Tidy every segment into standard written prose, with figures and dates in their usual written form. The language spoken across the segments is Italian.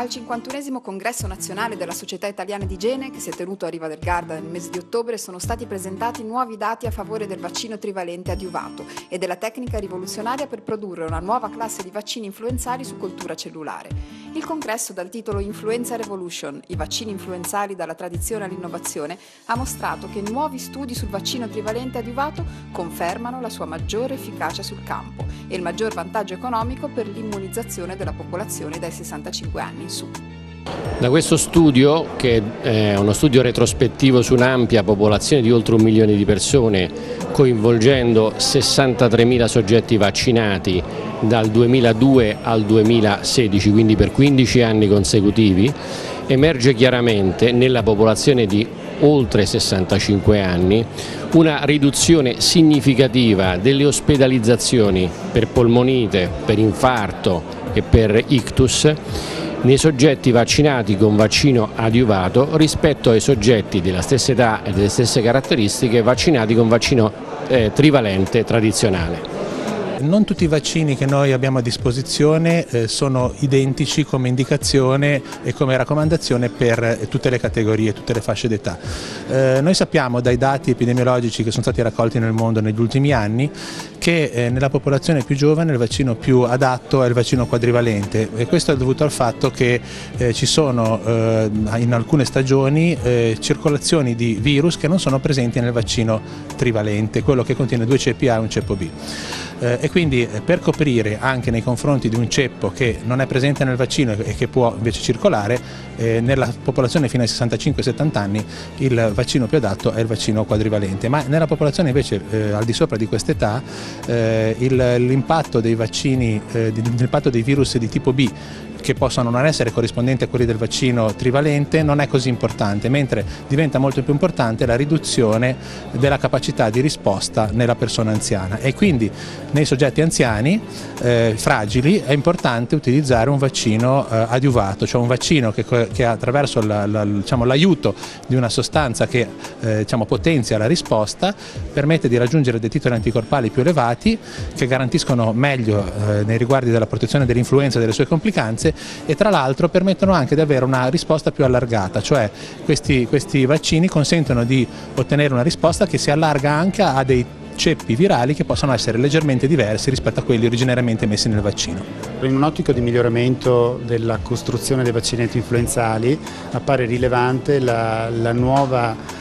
Al 51° Congresso Nazionale della Società Italiana di Igiene, che si è tenuto a Riva del Garda nel mese di ottobre, sono stati presentati nuovi dati a favore del vaccino trivalente adiuvato e della tecnica rivoluzionaria per produrre una nuova classe di vaccini influenzali su coltura cellulare. Il congresso, dal titolo Influenza Revolution, i vaccini influenzali dalla tradizione all'innovazione, ha mostrato che nuovi studi sul vaccino trivalente adiuvato confermano la sua maggiore efficacia sul campo e il maggior vantaggio economico per l'immunizzazione della popolazione dai 65 anni in su. Da questo studio, che è uno studio retrospettivo su un'ampia popolazione di oltre 1 milione di persone, coinvolgendo 63.000 soggetti vaccinati dal 2002 al 2016, quindi per 15 anni consecutivi, emerge chiaramente nella popolazione di oltre 65 anni una riduzione significativa delle ospedalizzazioni per polmonite, per infarto e per ictus nei soggetti vaccinati con vaccino adiuvato rispetto ai soggetti della stessa età e delle stesse caratteristiche vaccinati con vaccino trivalente tradizionale. Non tutti i vaccini che noi abbiamo a disposizione sono identici come indicazione e come raccomandazione per tutte le categorie, tutte le fasce d'età. Noi sappiamo dai dati epidemiologici che sono stati raccolti nel mondo negli ultimi anni che nella popolazione più giovane il vaccino più adatto è il vaccino quadrivalente, e questo è dovuto al fatto che ci sono in alcune stagioni circolazioni di virus che non sono presenti nel vaccino trivalente, quello che contiene 2 ceppi A e un ceppo B. E quindi per coprire anche nei confronti di un ceppo che non è presente nel vaccino e che può invece circolare, nella popolazione fino ai 65-70 anni il vaccino più adatto è il vaccino quadrivalente, ma nella popolazione invece al di sopra di quest'età l'impatto dei vaccini, l'impatto dei virus di tipo B, che possono non essere corrispondenti a quelli del vaccino trivalente, non è così importante, mentre diventa molto più importante la riduzione della capacità di risposta nella persona anziana, e quindi nei soggetti anziani fragili è importante utilizzare un vaccino adiuvato, cioè un vaccino che attraverso l'aiuto di una sostanza che potenzia la risposta permette di raggiungere dei titoli anticorpali più elevati, che garantiscono meglio nei riguardi della protezione dell'influenza e delle sue complicanze, e tra l'altro permettono anche di avere una risposta più allargata, cioè questi vaccini consentono di ottenere una risposta che si allarga anche a dei ceppi virali che possono essere leggermente diversi rispetto a quelli originariamente messi nel vaccino. In un'ottica di miglioramento della costruzione dei vaccini antinfluenzali appare rilevante la nuova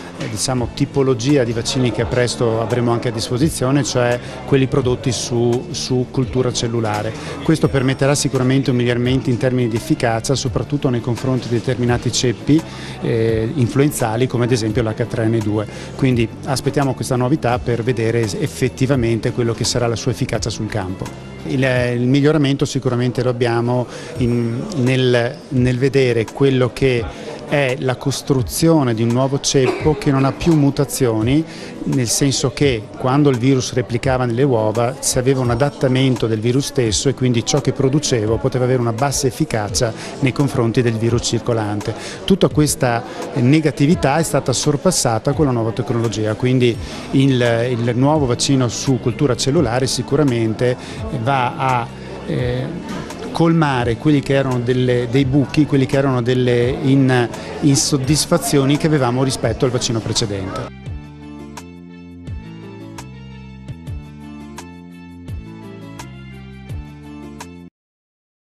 tipologia di vaccini che presto avremo anche a disposizione, cioè quelli prodotti su cultura cellulare. Questo permetterà sicuramente un miglioramento in termini di efficacia, soprattutto nei confronti di determinati ceppi influenzali come ad esempio l'H3N2. Quindi aspettiamo questa novità per vedere effettivamente quello che sarà la sua efficacia sul campo. Il miglioramento sicuramente lo abbiamo nel vedere quello che è la costruzione di un nuovo ceppo che non ha più mutazioni, nel senso che quando il virus replicava nelle uova si aveva un adattamento del virus stesso, e quindi ciò che producevo poteva avere una bassa efficacia nei confronti del virus circolante. Tutta questa negatività è stata sorpassata con la nuova tecnologia, quindi il nuovo vaccino su cultura cellulare sicuramente va a colmare quelli che erano dei buchi, quelli che erano delle insoddisfazioni che avevamo rispetto al vaccino precedente.